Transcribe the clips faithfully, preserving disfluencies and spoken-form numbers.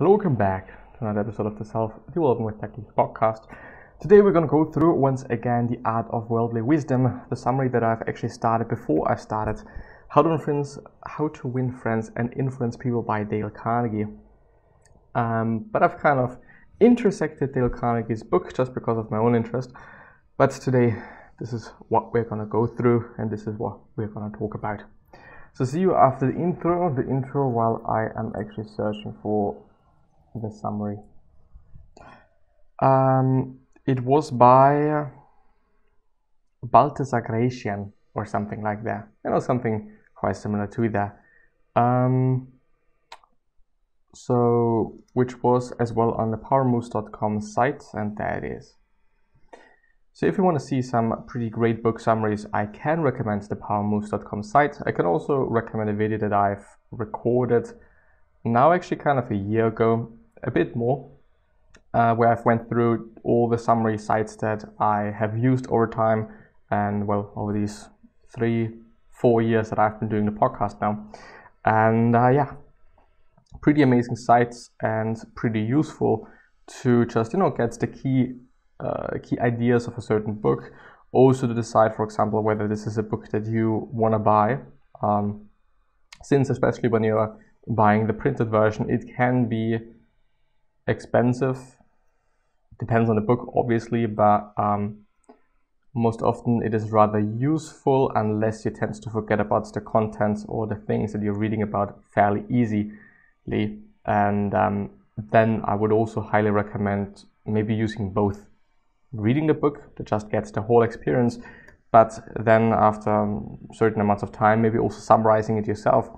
Hello, welcome back to another episode of the Self-Development with Tech Geeks podcast. Today we're going to go through once again the art of worldly wisdom, the summary that I've actually started before I started, how to influence, how to win friends and influence people by Dale Carnegie. Um, but I've kind of intersected Dale Carnegie's book just because of my own interest. But today, this is what we're going to go through and this is what we're going to talk about. So see you after the intro, the intro while I am actually searching for the summary. Um, it was by Baltasar Gracian or something like that, you know, something quite similar to that. Um, so, which was as well on the power moves dot com site, and there it is. So if you want to see some pretty great book summaries, I can recommend the power moves dot com site. I can also recommend a video that I've recorded now, actually kind of a year ago, a bit more, uh, where I've went through all the summary sites that I have used over time and, well, over these three, four years that I've been doing the podcast now. And uh, yeah, pretty amazing sites and pretty useful to just, you know, get the key, uh, key ideas of a certain book. Also to decide, for example, whether this is a book that you want to buy, um, since especially when you're buying the printed version, it can be expensive. Depends on the book, obviously, but um, most often it is rather useful unless you tend to forget about the contents or the things that you're reading about fairly easily. And um, then I would also highly recommend maybe using both. Reading the book to just get the whole experience, but then after um, certain amounts of time, maybe also summarizing it yourself,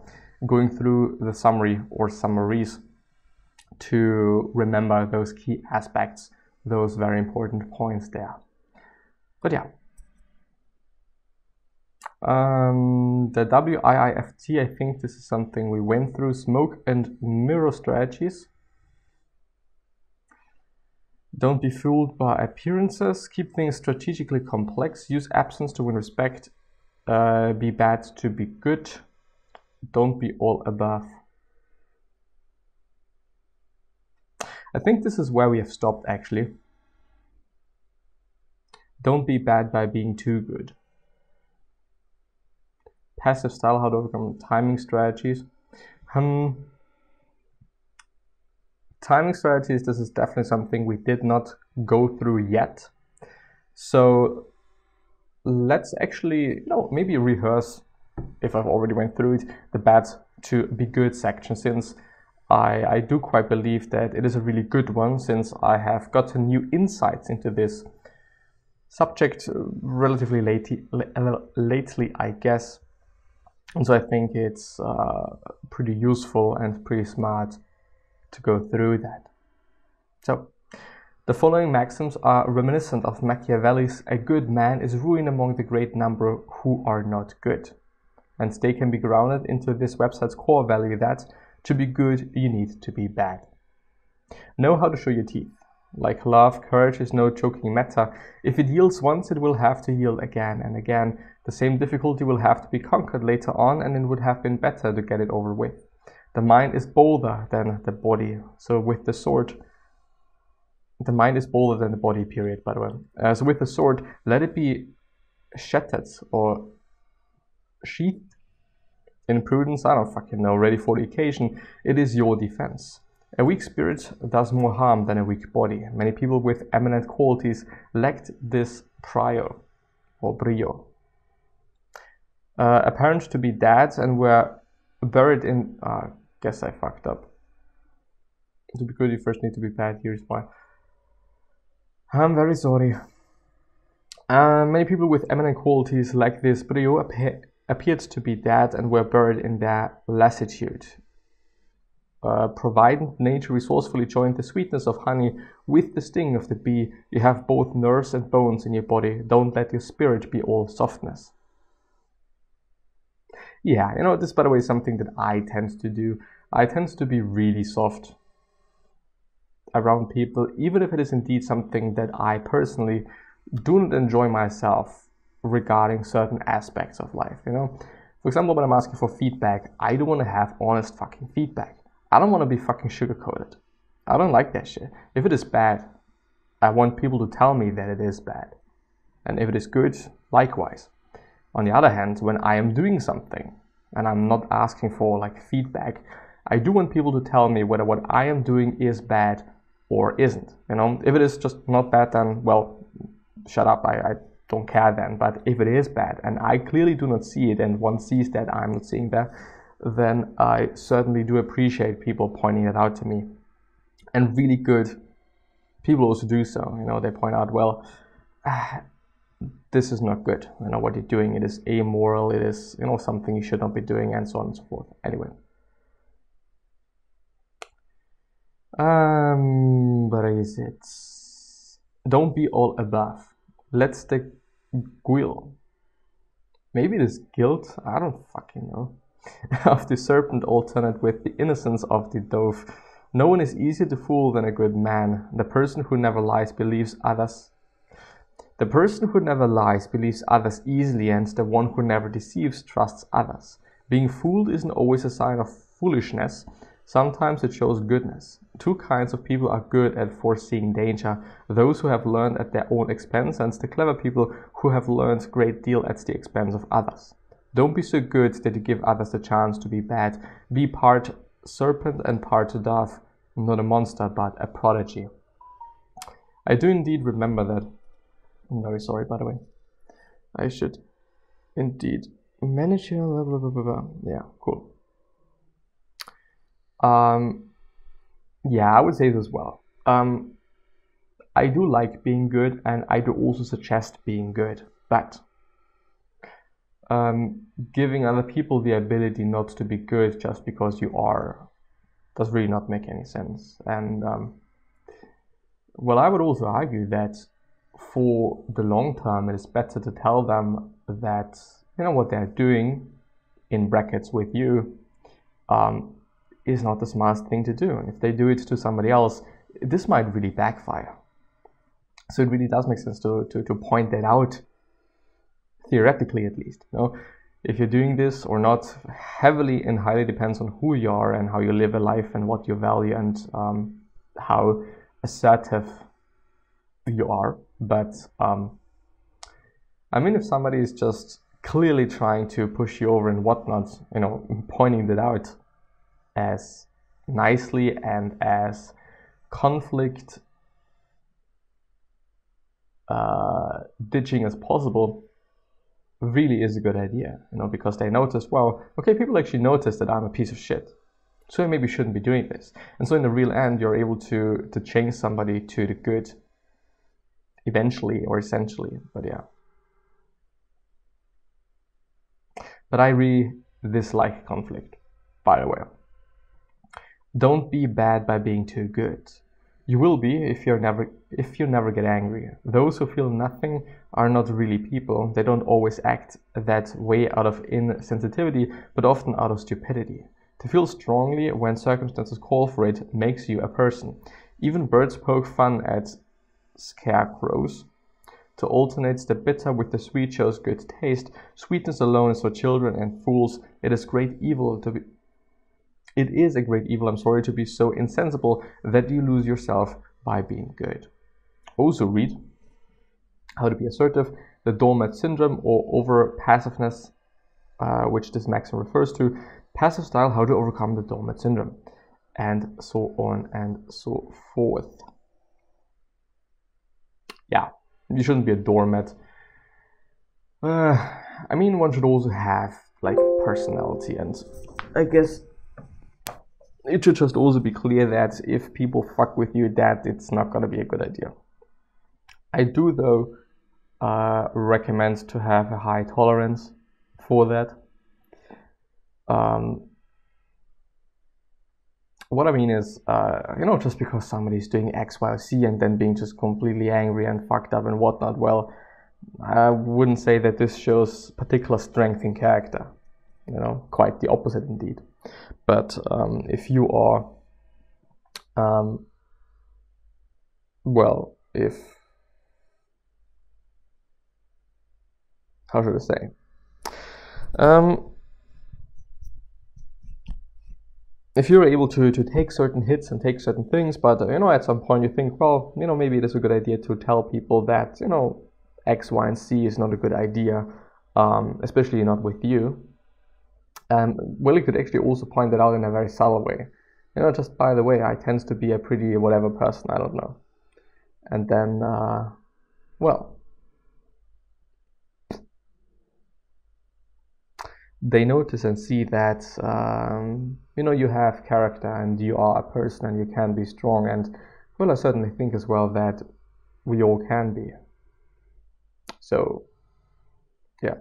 going through the summary or summaries to remember those key aspects, those very important points there. But yeah, um, the W I I F T, I think this is something we went through, smoke and mirror strategies. Don't be fooled by appearances, keep things strategically complex, use absence to win respect, uh, be bad to be good. Don't be all above. I think this is where we have stopped, actually. Don't be bad by being too good. Passive style, how to overcome timing strategies. Um, timing strategies, this is definitely something we did not go through yet. So let's actually, you know, maybe rehearse, if I've already went through it, the bad to be good section, since I, I do quite believe that it is a really good one, since I have gotten new insights into this subject relatively late, lately, I guess. And so I think it's uh, pretty useful and pretty smart to go through that. So the following maxims are reminiscent of Machiavelli's, "A good man is ruined among the great number who are not good." And they can be grounded into this website's core value that to be good, you need to be bad. Know how to show your teeth. Like love, courage is no joking matter. If it yields once, it will have to yield again and again. The same difficulty will have to be conquered later on, and it would have been better to get it over with. The mind is bolder than the body. So with the sword, the mind is bolder than the body, period, by the way. Uh, so with the sword, let it be shattered or sheathed in prudence, I don't fucking know, ready for the occasion. It is your defense. A weak spirit does more harm than a weak body. Many people with eminent qualities lacked this prior or brio. Uh, apparent to be dead and were buried in... I uh, guess I fucked up. To be good, you first need to be bad. Here's why. I'm very sorry. Uh, many people with eminent qualities like this brio appear... appeared to be dead and were buried in their lassitude. Uh, provided nature resourcefully joined the sweetness of honey with the sting of the bee, you have both nerves and bones in your body. Don't let your spirit be all softness. Yeah, you know, this, by the way, is something that I tend to do. I tend to be really soft around people, even if it is indeed something that I personally do not enjoy myself regarding certain aspects of life, you know. For example, when I'm asking for feedback, I do want to have honest fucking feedback. I don't want to be fucking sugar-coated. I don't like that shit. If it is bad, I want people to tell me that it is bad. And if it is good, likewise. On the other hand, when I am doing something and I'm not asking for like feedback, I do want people to tell me whether what I am doing is bad or isn't. You know, if it is just not bad, then, well, shut up, I, I don't care then. But if it is bad and I clearly do not see it, and one sees that I'm not seeing that, then I certainly do appreciate people pointing it out to me. And really good people also do so. You know, they point out, well, ah, this is not good. You know, what you're doing, it is amoral, it is, you know, something you should not be doing, and so on and so forth. Anyway. Um, but is it? Don't be all above. Let's take guile. Maybe it is guilt, I don't fucking know. Of the serpent, alternate with the innocence of the dove. No one is easier to fool than a good man. The person who never lies believes others. The person who never lies believes others easily, and the one who never deceives trusts others. Being fooled isn't always a sign of foolishness. Sometimes it shows goodness. Two kinds of people are good at foreseeing danger. Those who have learned at their own expense, and the clever people who have learned a great deal at the expense of others. Don't be so good that you give others the chance to be bad. Be part serpent and part dove, not a monster, but a prodigy. I do indeed remember that. I'm very sorry, by the way. I should indeed manage here. Blah, blah, blah, blah, blah. Yeah, cool. Um, yeah, I would say this as well. Um, I do like being good, and I do also suggest being good, but um, giving other people the ability not to be good just because you are does really not make any sense. And um, well, I would also argue that for the long term, it is better to tell them that, you know, what they're doing, in brackets, with you, um, is not the smartest thing to do. And if they do it to somebody else, this might really backfire. So it really does make sense to, to, to point that out, theoretically at least. You know, if you're doing this or not heavily and highly depends on who you are and how you live a life and what you value and um, how assertive you are. But um, I mean, if somebody is just clearly trying to push you over and whatnot, you know, pointing that out as nicely and as conflict uh, ditching as possible really is a good idea, you know, because they notice, well, okay, people actually notice that I'm a piece of shit, so I maybe shouldn't be doing this. And so in the real end, you're able to to change somebody to the good eventually or essentially. But yeah, but I really dislike conflict. By the way, don't be bad by being too good. You will be if you're never if you never get angry. Those who feel nothing are not really people. They don't always act that way out of insensitivity, but often out of stupidity. To feel strongly when circumstances call for it makes you a person. Even birds poke fun at scarecrows. To alternate the bitter with the sweet shows good taste. Sweetness alone is for children and fools. It is great evil to be It is a great evil, I'm sorry, to be so insensible that you lose yourself by being good. Also read How to Be Assertive, The Doormat Syndrome, or Over Passiveness, uh, which this maxim refers to, Passive Style, How to Overcome the Doormat Syndrome, and so on and so forth. Yeah, you shouldn't be a doormat. Uh, I mean, one should also have, like, personality, and I guess it should just also be clear that if people fuck with you, that it's not going to be a good idea. I do, though, uh, recommend to have a high tolerance for that. Um, what I mean is, uh, you know, just because somebody's doing X, Y, or Z and then being just completely angry and fucked up and whatnot, well, I wouldn't say that this shows particular strength in character. You know, quite the opposite indeed. But um, if you are, um, well, if, how should I say? Um, if you're able to, to take certain hits and take certain things, but, you know, at some point you think, well, you know, maybe it is a good idea to tell people that, you know, X, Y, and C is not a good idea, um, especially not with you. Um, well, you could actually also point that out in a very subtle way. You know, just by the way, I tend to be a pretty whatever person, I don't know. And then, uh, well, they notice and see that, um, you know, you have character and you are a person and you can be strong. And, well, I certainly think as well that we all can be. So, yeah.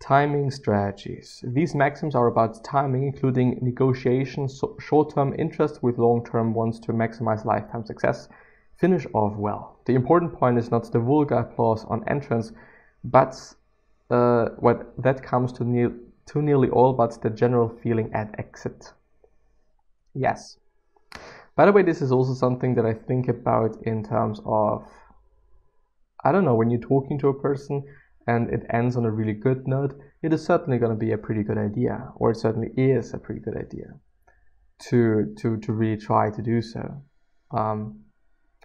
Timing strategies. These maxims are about timing, including negotiation, so short-term interest with long-term ones to maximize lifetime success. Finish off well. The important point is not the vulgar applause on entrance, but uh, what that comes to, ne to nearly all, but the general feeling at exit. Yes. By the way, this is also something that I think about in terms of, I don't know, when you're talking to a person and it ends on a really good note, it is certainly going to be a pretty good idea, or it certainly is a pretty good idea to to, to really try to do so. Um,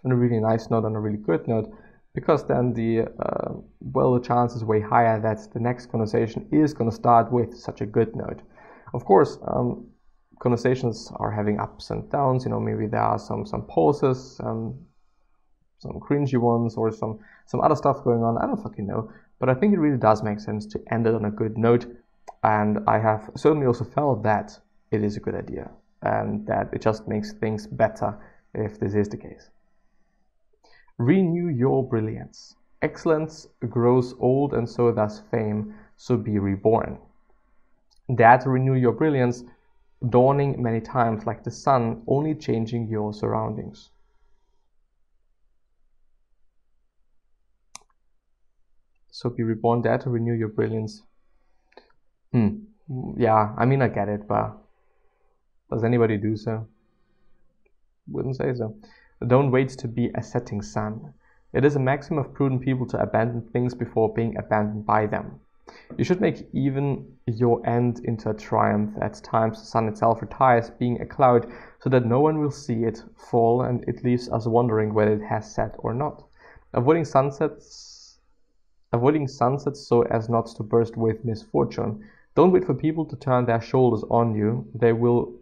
on a really nice note, on a really good note, because then the, uh, well, the chance is way higher that the next conversation is going to start with such a good note. Of course, um, conversations are having ups and downs, you know, maybe there are some, some pauses, um, some cringy ones, or some, some other stuff going on, I don't fucking know. But I think it really does make sense to end it on a good note, and I have certainly also felt that it is a good idea and that it just makes things better if this is the case. Renew your brilliance. Excellence grows old and so does fame, so be reborn. That renew your brilliance, dawning many times like the sun, only changing your surroundings. So be reborn there to renew your brilliance. Hmm. Yeah, I mean, I get it, but does anybody do so? Wouldn't say so. Don't wait to be a setting sun. It is a maxim of prudent people to abandon things before being abandoned by them. You should make even your end into a triumph. At times the sun itself retires, being a cloud, so that no one will see it fall and it leaves us wondering whether it has set or not. Avoiding sunsets Avoiding sunsets so as not to burst with misfortune. Don't wait for people to turn their shoulders on you. They will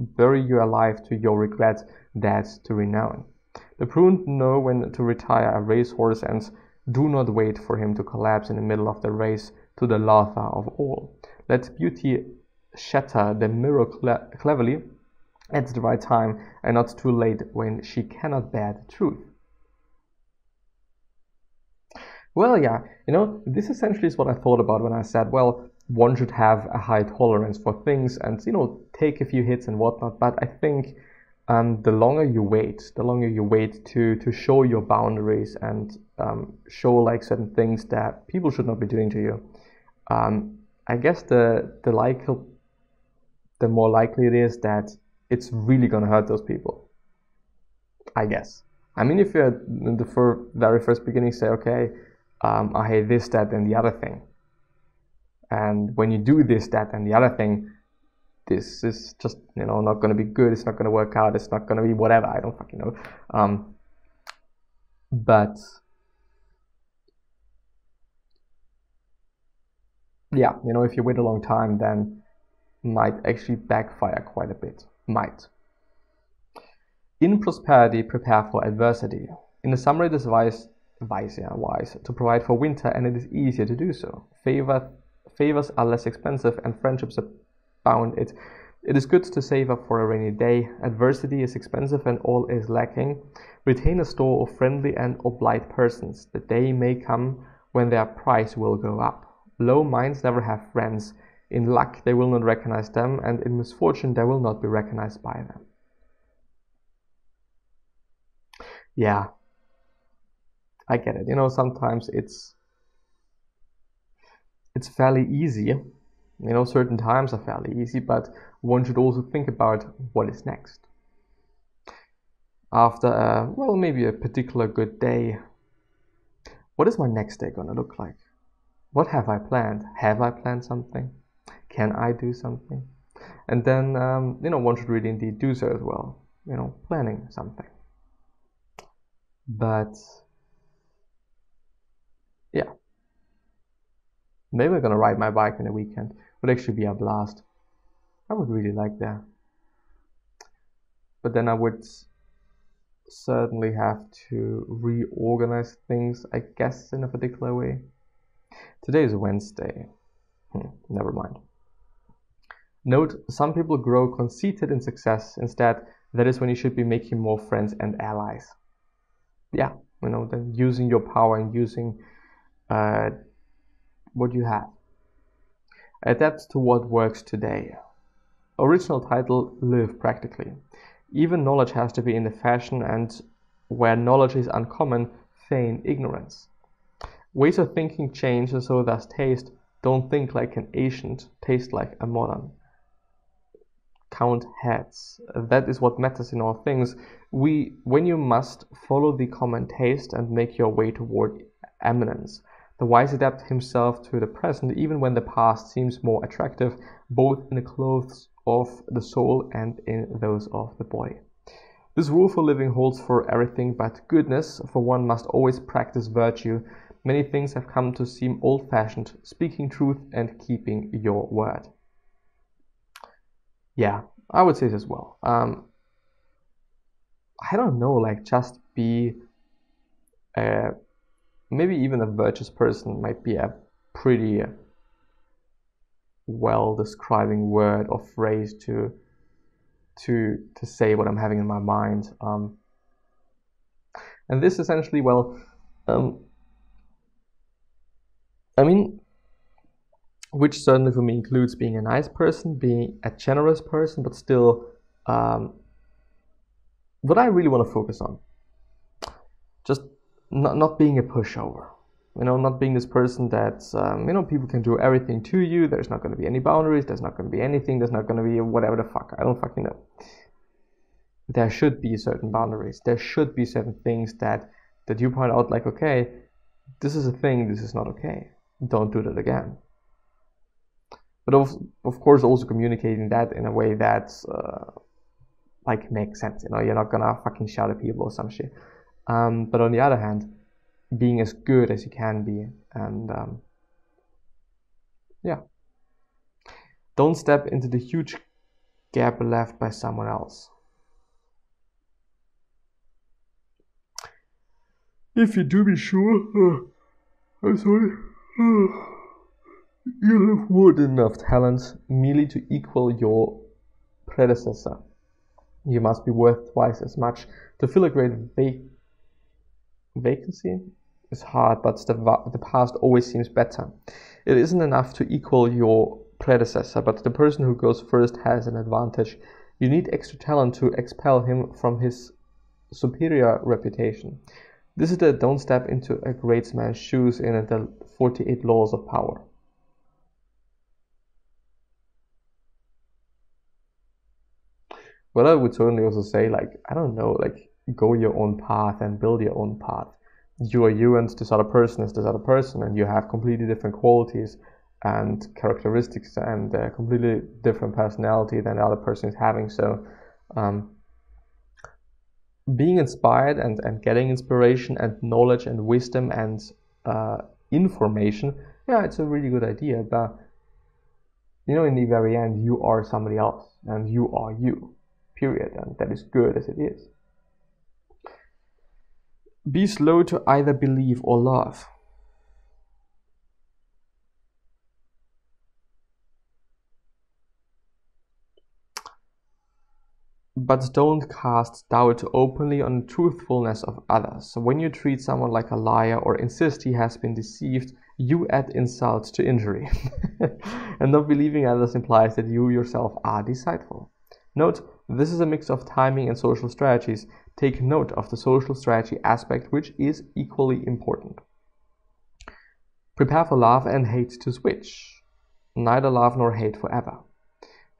bury you alive to your regret, that's to renown. The prudent know when to retire a racehorse and do not wait for him to collapse in the middle of the race to the laughter of all. Let beauty shatter the mirror cle cleverly at the right time and not too late when she cannot bear the truth. Well, yeah, you know, this essentially is what I thought about when I said, well, one should have a high tolerance for things and, you know, take a few hits and whatnot. But I think um, the longer you wait, the longer you wait to, to show your boundaries and um, show, like, certain things that people should not be doing to you, um, I guess the, the, likely, the more likely it is that it's really going to hurt those people, I guess. I mean, if you're in the fir- very first beginning, say, okay, Um, I hate this, that, and the other thing. And when you do this, that, and the other thing, this is just, you know, not going to be good. It's not going to work out. It's not going to be whatever. I don't fucking know. Um, but yeah, you know, if you wait a long time, then might actually backfire quite a bit. Might. In prosperity, prepare for adversity. In the summary, this advice. Wise, yeah, wise to provide for winter, and it is easier to do so. Favor, favors are less expensive, and friendships abound. It, it is good to save up for a rainy day. Adversity is expensive, and all is lacking. Retain a store of friendly and obliged persons. The day may come when their price will go up. Low minds never have friends. In luck, they will not recognize them, and in misfortune, they will not be recognized by them. Yeah. I get it. You know, sometimes it's it's fairly easy. You know, certain times are fairly easy, but one should also think about what is next. After, uh, well, maybe a particular good day, what is my next day going to look like? What have I planned? Have I planned something? Can I do something? And then, um, you know, one should really indeed do so as well, you know, planning something. But, yeah. Maybe I'm going to ride my bike in the weekend. Would actually be a blast. I would really like that. But then I would certainly have to reorganize things, I guess, in a particular way. Today is Wednesday. Hmm, never mind. Note, some people grow conceited in success. Instead, that is when you should be making more friends and allies. Yeah, you know, then using your power and using uh, what you have. Adapt to what works today. Original title, Live Practically. Even knowledge has to be in the fashion, and where knowledge is uncommon, feign ignorance. Ways of thinking change, and so does taste. Don't think like an ancient, taste like a modern. Count heads. That is what matters in all things. We, when you must, follow the common taste and make your way toward eminence. The wise adapt himself to the present, even when the past seems more attractive, both in the clothes of the soul and in those of the body. This rule for living holds for everything but goodness, for one must always practice virtue. Many things have come to seem old-fashioned, speaking truth and keeping your word. Yeah, I would say this as well. Um, I don't know, like just be, uh, maybe even a virtuous person might be a pretty well-describing word or phrase to to to say what I'm having in my mind. Um, and this essentially, well. Um, I mean, which certainly for me includes being a nice person, being a generous person, but still um, what I really want to focus on, just not, not being a pushover, you know, not being this person that, um, you know, people can do everything to you, there's not going to be any boundaries, there's not going to be anything, there's not going to be whatever the fuck, I don't fucking know. There should be certain boundaries, there should be certain things that, that you point out like, okay, this is a thing, this is not okay. Don't do that again. But of, of course, also communicating that in a way that uh, like makes sense. You know, you're not gonna fucking shout at people or some shit. Um, but on the other hand, being as good as you can be, and um, yeah, don't step into the huge gap left by someone else. If you do, be sure. Uh, I'm sorry. You have more than enough talent merely to equal your predecessor. You must be worth twice as much. To fill a great vac vacancy is hard, but the, va the past always seems better. It isn't enough to equal your predecessor, but the person who goes first has an advantage. You need extra talent to expel him from his superior reputation. This is the don't step into a great man's shoes in the forty-eight laws of power. Well, I would certainly also say, like, I don't know, like, go your own path and build your own path. You are you, and this other person is this other person, and you have completely different qualities and characteristics and uh, completely different personality than the other person is having. So, um, being inspired and, and getting inspiration and knowledge and wisdom and uh, information, yeah, it's a really good idea, but you know, in the very end, you are somebody else and you are you, period, and that is good as it is. Be slow to either believe or love. But don't cast doubt openly on the truthfulness of others. When you treat someone like a liar or insist he has been deceived, you add insult to injury. And not believing others implies that you yourself are deceitful. Note, this is a mix of timing and social strategies. Take note of the social strategy aspect, which is equally important. Prepare for love and hate to switch. Neither love nor hate forever.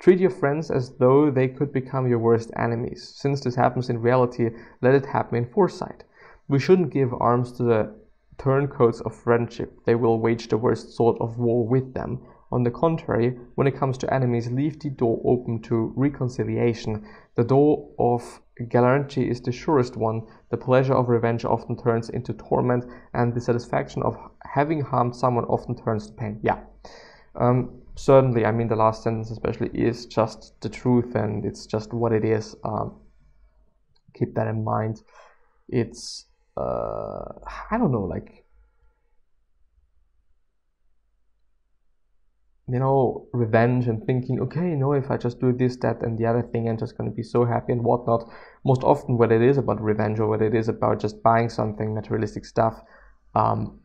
Treat your friends as though they could become your worst enemies. Since this happens in reality, let it happen in foresight. We shouldn't give arms to the turncoats of friendship. They will wage the worst sort of war with them, On the contrary, when it comes to enemies, leave the door open to reconciliation. The door of gallantry is the surest one. The pleasure of revenge often turns into torment, and the satisfaction of having harmed someone often turns to pain. Yeah, um, certainly, I mean, the last sentence especially is just the truth, and it's just what it is. Um, keep that in mind. It's, uh, I don't know, like, you know, revenge and thinking, okay, you know, if I just do this, that, and the other thing, I'm just going to be so happy and whatnot. Most often, whether it is about revenge or whether it is about just buying something, materialistic stuff, um,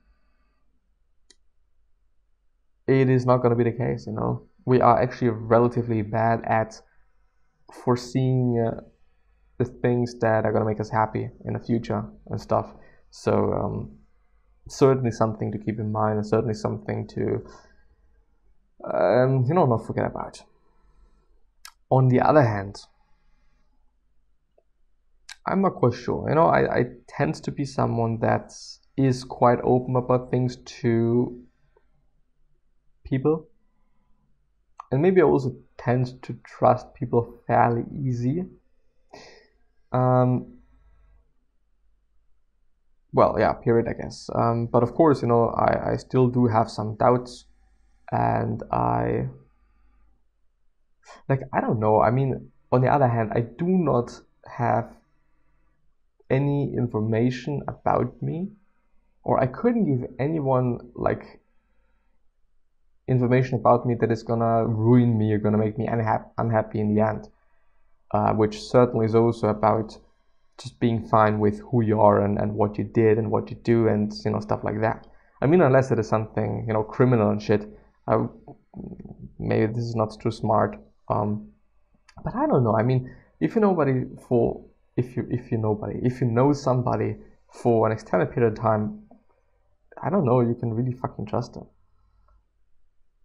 it is not going to be the case, you know. We are actually relatively bad at foreseeing uh, the things that are going to make us happy in the future and stuff. So, um, certainly something to keep in mind, and certainly something to... Um, you know, not forget about. On the other hand, I'm not quite sure. You know, I, I tend to be someone that is quite open about things to people. And maybe I also tend to trust people fairly easy. Um, well, yeah, period, I guess. Um, but of course, you know, I, I still do have some doubts. And I, like, I don't know, I mean, on the other hand, I do not have any information about me, or I couldn't give anyone, like, information about me that is gonna ruin me or gonna make me unha- unhappy in the end, uh, which certainly is also about just being fine with who you are and, and what you did and what you do and, you know, stuff like that. I mean, unless it is something, you know, criminal and shit. I, maybe this is not too smart, um, but I don't know. I mean, if you nobody for if you if you nobody if you know somebody for an extended period of time, I don't know. You can really fucking trust them.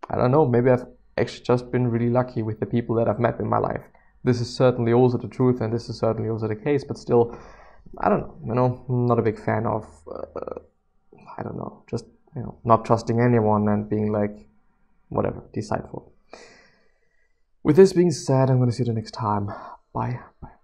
I don't know. Maybe I've actually just been really lucky with the people that I've met in my life. This is certainly also the truth, and this is certainly also the case. But still, I don't know. You know, I'm not a big fan of uh, I don't know. Just you know, not trusting anyone and being like. Whatever, decide for. With this being said, I'm going to see you the next time. Bye. Bye.